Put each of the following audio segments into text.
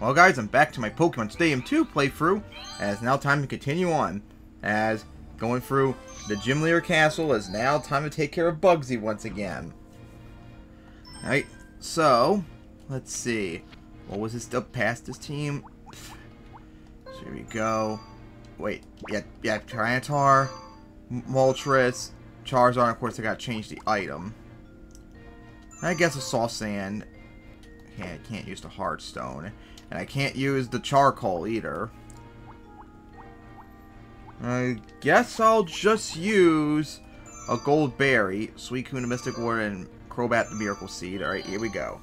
Well guys, I'm back to my Pokemon Stadium 2 playthrough, and it's now time to continue on, as going through the Gym Leader Castle is now time to take care of Bugsy once again. Alright, so, let's see, what was this up past this team? So here we go, wait, yeah, Tyranitar, Moltres, Charizard, and of course I gotta change the item. I guess a soft sand. Can't use the hard stone. And I can't use the charcoal either. I guess I'll just use a gold berry, Suicune, Mystic Warden, and Crobat the Miracle Seed. Alright, here we go.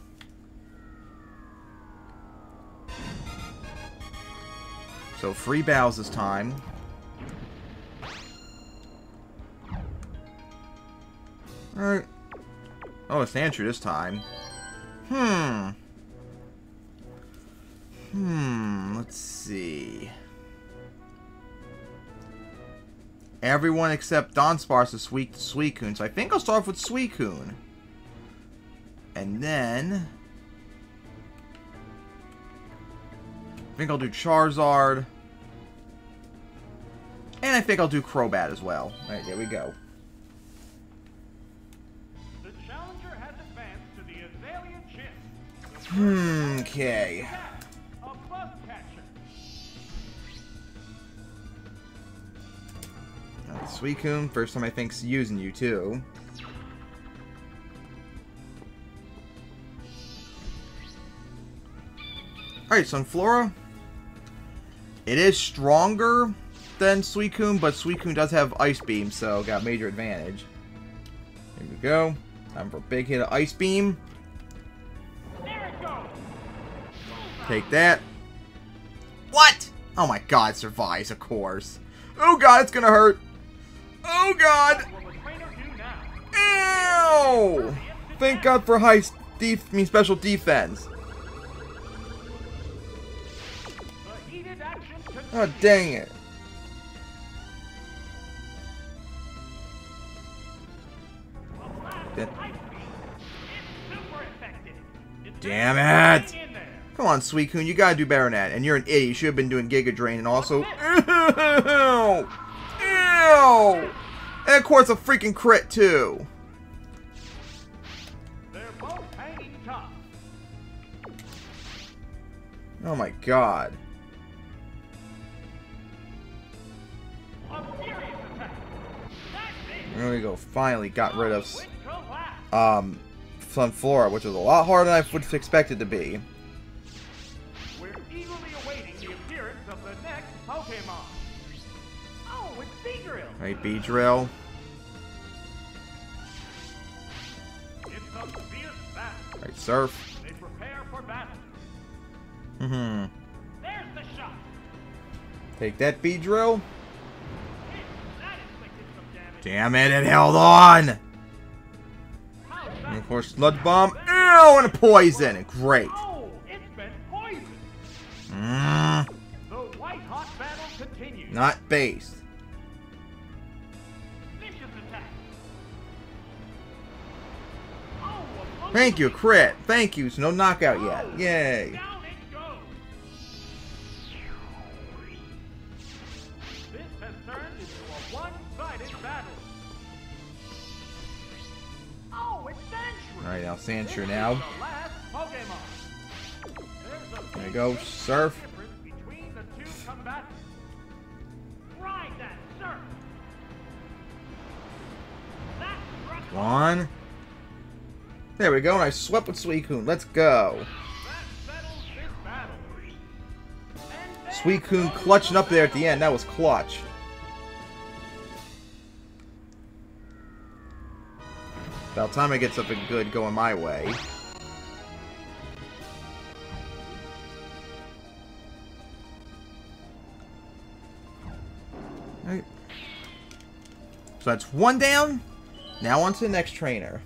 So 3 bows this time. Alright. Oh, it's Sanshu this time. Let's see. Everyone except Donsparce is Suicune, so I think I'll start off with Suicune. And then I think I'll do Charizard. And I think I'll do Crobat as well. Alright, there we go. Okay. Suicune, first time I think's using you too. Alright, Sunflora. It is stronger than Suicune, but Suicune does have Ice Beam, so got major advantage. Here we go. Time for a big hit of Ice Beam. Take that. What? Oh my god, it survives, of course. Oh god, it's gonna hurt. Oh god. Ew! Thank god for special defense. Oh dang it. Damn it! Come on, Suicune, you gotta do better than that. And you're an idiot. You should have been doing Giga Drain and also... Ew! Ew! And of course, a freaking crit, too. They're both hanging tough. Oh my god. There we go. Finally got rid of... Sunflora, which was a lot harder than I would have expected to be. Alright, Beedrill. Alright, Surf. Take that, Beedrill. Damn it, it held on! And of course, Sludge Bomb. Ew, and a poison! Great. Oh, it's been poison. The white hot battle continues. Not based. Thank you, crit. Thank you. So no knockout yet. Yay. This has turned into a one-sided battle. Oh, it's Sanshu. All right, now Sanshu now. There you go, Surf. Come on. There we go, and I swept with Suicune. Let's go. Suicune clutching up there at the end. That was clutch. About time I get something good going my way. Alright. So that's one down. Now on to the next trainer.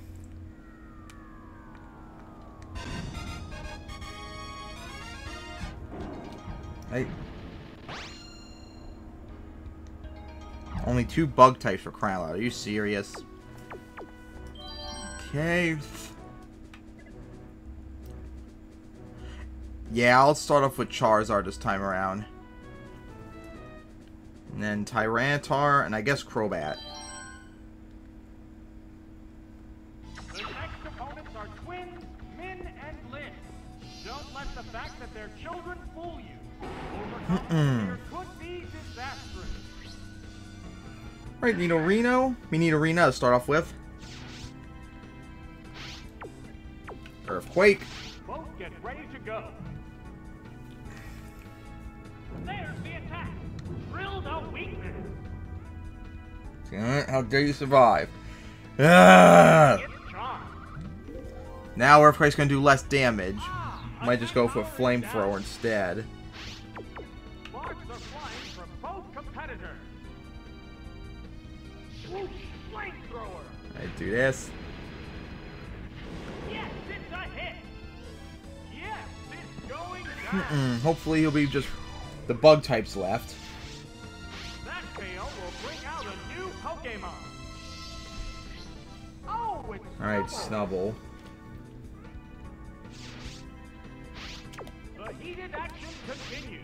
Hey. Only 2 bug types for Krala. Are you serious? Okay. Yeah, I'll start off with Charizard this time around. And then Tyranitar, and I guess Crobat. Their next opponents are twins, Min and Lin. Don't let the fact that their children fool you. Overcoming fear could be disastrous. Alright, Nidorino. We need Arena to start off with. Earthquake. Both get ready to go. There's the attack. Drill the weakness. How dare you survive? Ugh. Now Earthquake's gonna do less damage. Might just go for Flamethrower instead. Sparks are flying from both competitors. Swoosh, Flamethrower. I do this. Yes, it's a hit. Yes, it's going down. Hopefully he'll be just the bug types left. That fail will bring out a new Pokemon. Oh, it's Snubble. All right, Snubble. The heated action continues.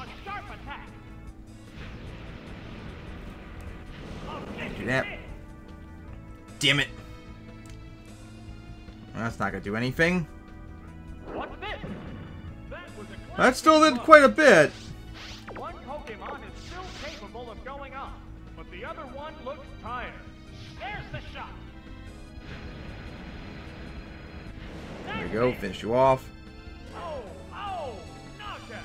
A sharp attack. Yep. Damn it. That's not gonna do anything. What's this? That was a that still did quite a bit. One Pokemon is still capable of going up, but the other one looks tired. There's the shot. There we go, finish you off. Oh, oh, knockout.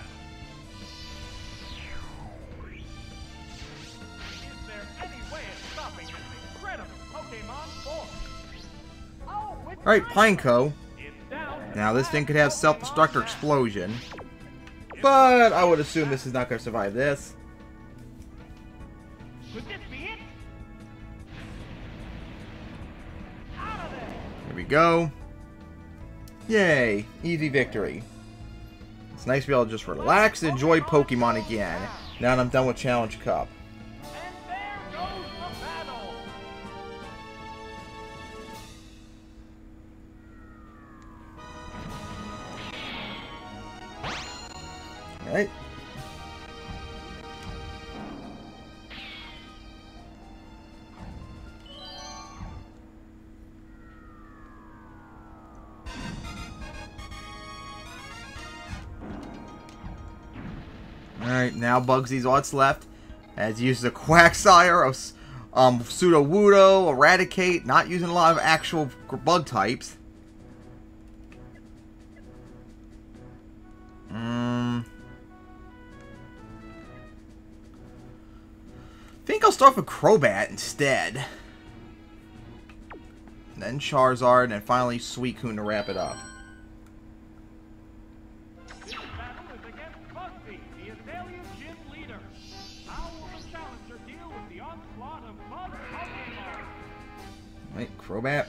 Alright, Pineco. Now, this thing could have self-destruct or explosion. But I would assume this is not going to survive this. There we go. Yay! Easy victory. It's nice to be able to just relax and enjoy Pokemon again. Now that I'm done with Challenge Cup. Alright. Alright, now Bugsy's all that's left. As he uses a Quacksire, a Sudowoodo, Eradicate, not using a lot of actual bug types. I'll start with Crobat instead. And then Charizard, and then finally Suicune to wrap it up. This battle is against Bugsy, the Azelian gym leader. How will the challenger deal with the onslaught of Bug Pokemon? Wait, Crobat.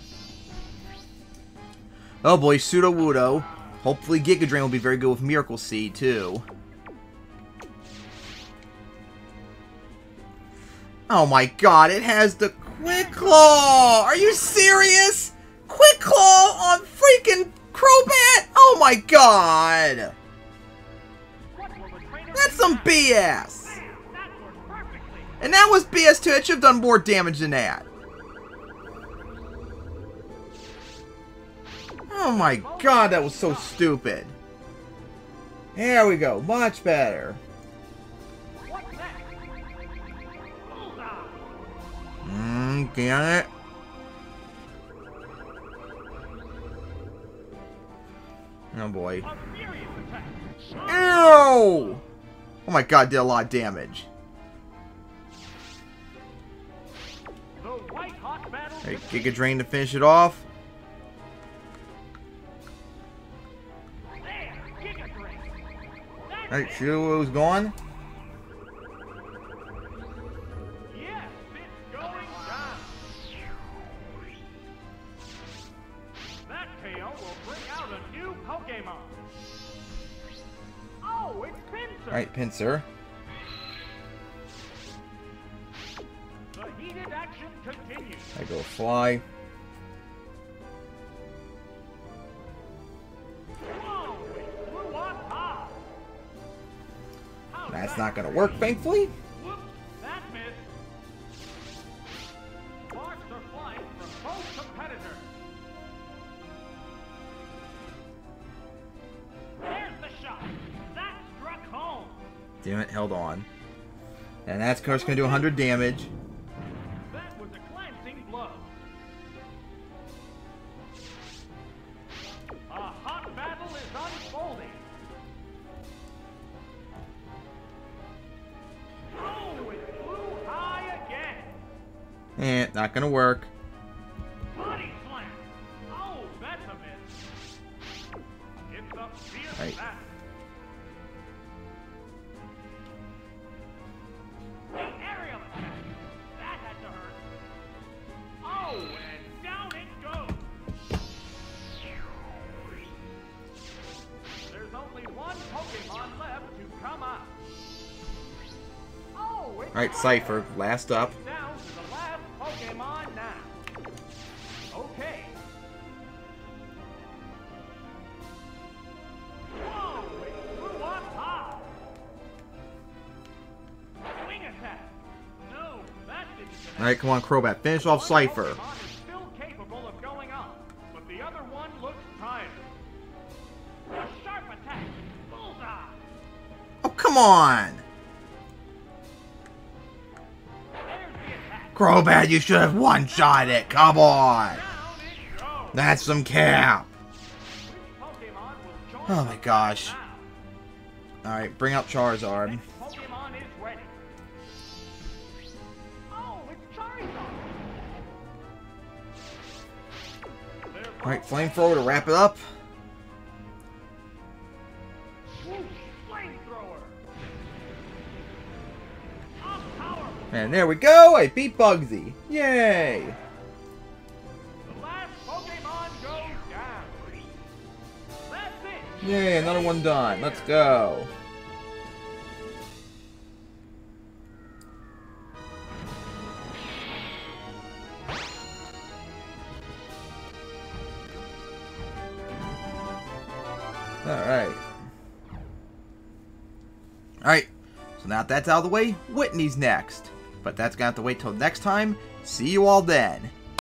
Oh boy, Sudowoodo. Hopefully Giga Drain will be very good with Miracle Seed too. Oh my god, it has the Quick Claw! Are you serious? Quick Claw on freaking Crobat? Oh my god! That's some BS! And that was BS too, it should have done more damage than that. Oh my god, that was so stupid. There we go, much better. Damn it. Oh boy. Ow! Oh my god, did a lot of damage. Alright, Giga Drain to finish it off. Alright, Sudowoodo's gone. Alright, Pinsir. The heated action continues. I go fly. That's not going to work, thankfully. Damn it, held on. And that's going to do 100 damage. That was a glancing blow. A hot battle is unfolding. Oh, it flew high again. Eh, not going to work. Body slam. Oh, that's a miss. It's a fierce battle. Alright, Cipher, last up. Down to the last Pokemon now. Okay. Whoa, it flew up high. Swing attack. No, that didn't connect. Alright, come on, Crobat. Finish off Cipher. Pokemon is still capable of going on, but the other one looks tired. A sharp attack. Bullseye. Oh, come on! Crobat, you should have one-shot it. Come on. That's some cap. Oh my gosh. Alright, bring out Charizard. Alright, flamethrower to wrap it up. And there we go! I beat Bugsy! Yay! The last Pokemon goes down. That's it. Yay, another one done. Let's go. Alright. Alright, so now that that's out of the way, Whitney's next. But that's gonna have to wait till next time. See you all then.